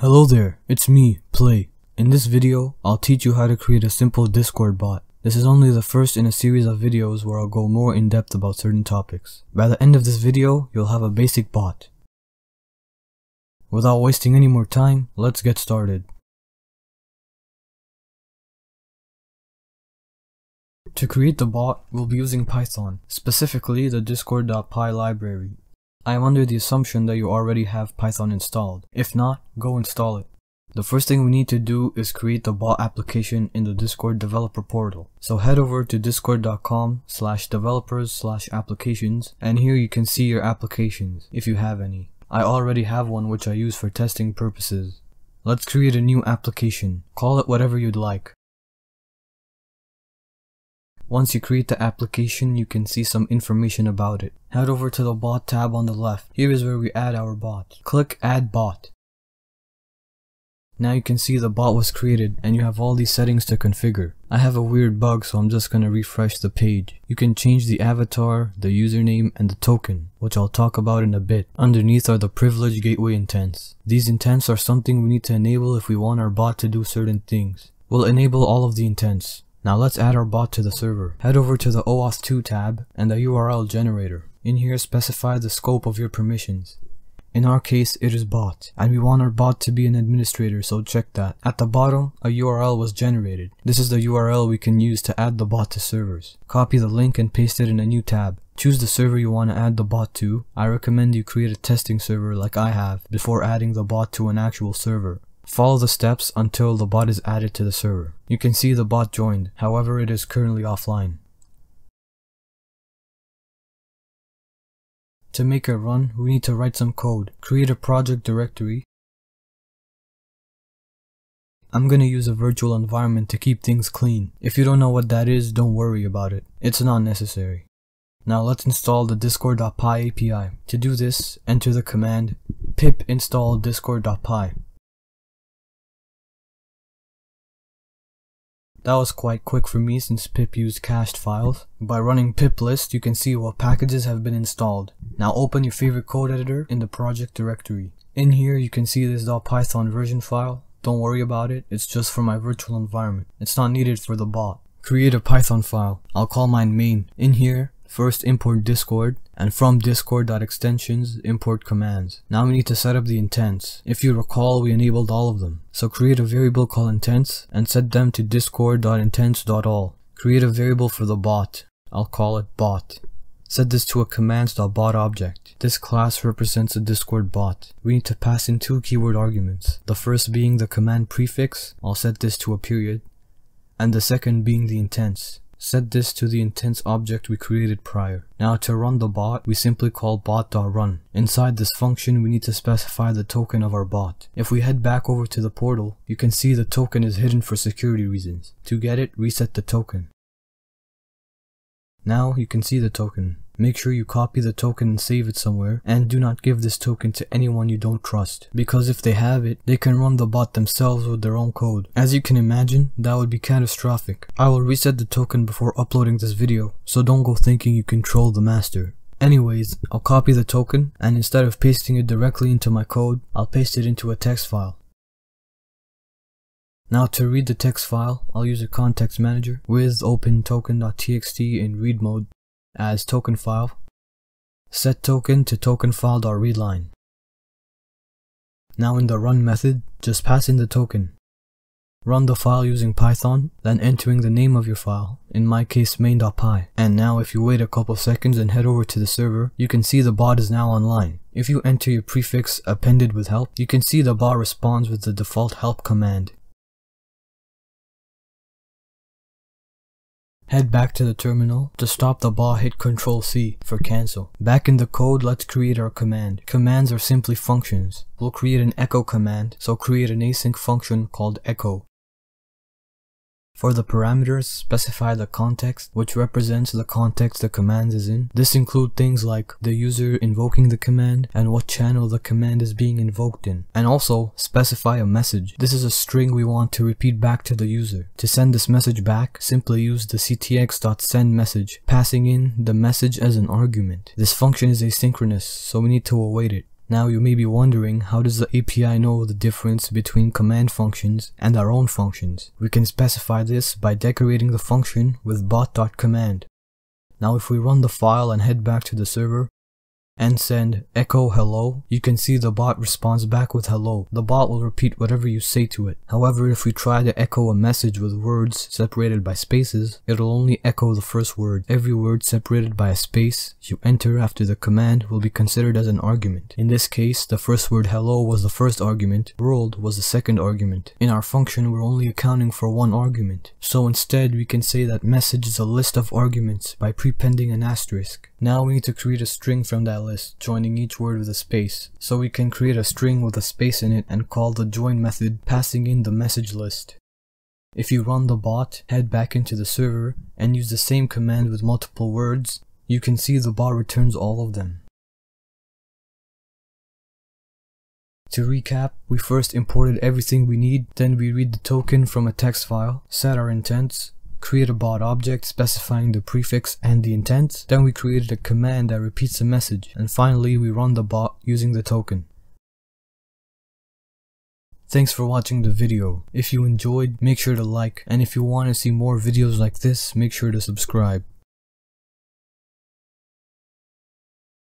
Hello there, it's me, Play. In this video, I'll teach you how to create a simple Discord bot. This is only the first in a series of videos where I'll go more in depth about certain topics. By the end of this video, you'll have a basic bot. Without wasting any more time, let's get started. To create the bot, we'll be using Python, specifically the Discord.py library. I am under the assumption that you already have Python installed. If not, go install it. The first thing we need to do is create the bot application in the Discord developer portal. So head over to discord.com/developers/applications and here you can see your applications, if you have any. I already have one which I use for testing purposes. Let's create a new application. Call it whatever you'd like. Once you create the application, you can see some information about it. Head over to the bot tab on the left. Here is where we add our bot. Click add bot. Now you can see the bot was created and you have all these settings to configure. I have a weird bug, so I'm just gonna refresh the page. You can change the avatar, the username, and the token, which I'll talk about in a bit. Underneath are the privilege gateway intents. These intents are something we need to enable if we want our bot to do certain things. We'll enable all of the intents. Now let's add our bot to the server. Head over to the OAuth2 tab and the URL generator. In here, specify the scope of your permissions. In our case, it is bot, and we want our bot to be an administrator, so check that. At the bottom, a URL was generated. This is the URL we can use to add the bot to servers. Copy the link and paste it in a new tab. Choose the server you want to add the bot to. I recommend you create a testing server like I have before adding the bot to an actual server. Follow the steps until the bot is added to the server. You can see the bot joined, however it is currently offline. To make it run, we need to write some code. Create a project directory. I'm gonna use a virtual environment to keep things clean. If you don't know what that is, don't worry about it. It's not necessary. Now let's install the Discord.py API. To do this, enter the command pip install discord.py. That was quite quick for me since pip used cached files. By running pip list, you can see what packages have been installed. Now open your favorite code editor in the project directory. In here you can see this .python version file. Don't worry about it, it's just for my virtual environment. It's not needed for the bot. Create a Python file. I'll call mine main. In here, first import Discord, and from discord.extensions, import commands. Now we need to set up the intents. If you recall, we enabled all of them. So create a variable called intents and set them to discord.intents.all. Create a variable for the bot. I'll call it bot. Set this to a commands.bot object. This class represents a Discord bot. We need to pass in two keyword arguments. The first being the command prefix. I'll set this to a period. And the second being the intents. Set this to the intents object we created prior. Now to run the bot, we simply call bot.run. Inside this function, we need to specify the token of our bot. If we head back over to the portal, you can see the token is hidden for security reasons. To get it, reset the token. Now you can see the token. Make sure you copy the token and save it somewhere, and do not give this token to anyone you don't trust, because if they have it, they can run the bot themselves with their own code. As you can imagine, that would be catastrophic. I will reset the token before uploading this video, so don't go thinking you control the master. Anyways, I'll copy the token, and instead of pasting it directly into my code, I'll paste it into a text file. Now to read the text file, I'll use a context manager with open token.txt in read mode. As token file, set token to tokenfile.readline. Now in the run method, just pass in the token. Run the file using Python, then entering the name of your file, in my case main.py. And now if you wait a couple seconds and head over to the server, you can see the bot is now online. If you enter your prefix appended with help, you can see the bot responds with the default help command. Head back to the terminal. To stop the bot, hit Ctrl+C for cancel. Back in the code, let's create our command. Commands are simply functions. We'll create an echo command, so create an async function called echo. For the parameters, specify the context, which represents the context the command is in. This includes things like the user invoking the command and what channel the command is being invoked in. And also, specify a message. This is a string we want to repeat back to the user. To send this message back, simply use the ctx.sendMessage, passing in the message as an argument. This function is asynchronous, so we need to await it. Now you may be wondering, how does the API know the difference between command functions and our own functions? We can specify this by decorating the function with bot.command. Now if we run the file and head back to the server and send echo hello, you can see the bot responds back with hello. The bot will repeat whatever you say to it. However, if we try to echo a message with words separated by spaces, it'll only echo the first word. Every word separated by a space you enter after the command will be considered as an argument. In this case, the first word hello was the first argument, world was the second argument. In our function, we're only accounting for one argument. So instead, we can say that message is a list of arguments by prepending an asterisk. Now we need to create a string from that list, joining each word with a space. So we can create a string with a space in it and call the join method, passing in the message list. If you run the bot, head back into the server, and use the same command with multiple words, you can see the bot returns all of them. To recap, we first imported everything we need, then we read the token from a text file, set our intents, create a bot object specifying the prefix and the intent, then we created a command that repeats the message, and finally we run the bot using the token. Thanks for watching the video. If you enjoyed, make sure to like, and if you want to see more videos like this, make sure to subscribe.